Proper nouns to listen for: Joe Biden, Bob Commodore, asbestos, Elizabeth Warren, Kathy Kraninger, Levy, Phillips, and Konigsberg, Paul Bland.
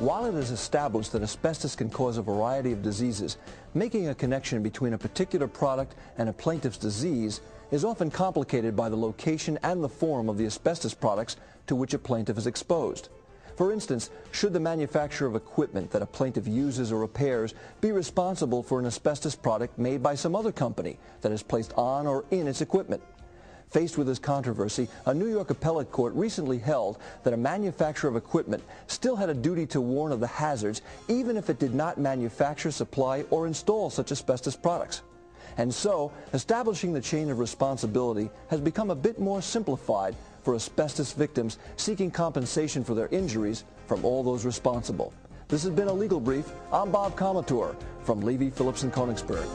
While it is established that asbestos can cause a variety of diseases, making a connection between a particular product and a plaintiff's disease is often complicated by the location and the form of the asbestos products to which a plaintiff is exposed. For instance, should the manufacturer of equipment that a plaintiff uses or repairs be responsible for an asbestos product made by some other company that is placed on or in its equipment? Faced with this controversy, a New York appellate court recently held that a manufacturer of equipment still had a duty to warn of the hazards even if it did not manufacture, supply, or install such asbestos products. And so, establishing the chain of responsibility has become a bit more simplified for asbestos victims seeking compensation for their injuries from all those responsible. This has been a Legal Brief. I'm Bob Commodore from Levy, Phillips, and Konigsberg.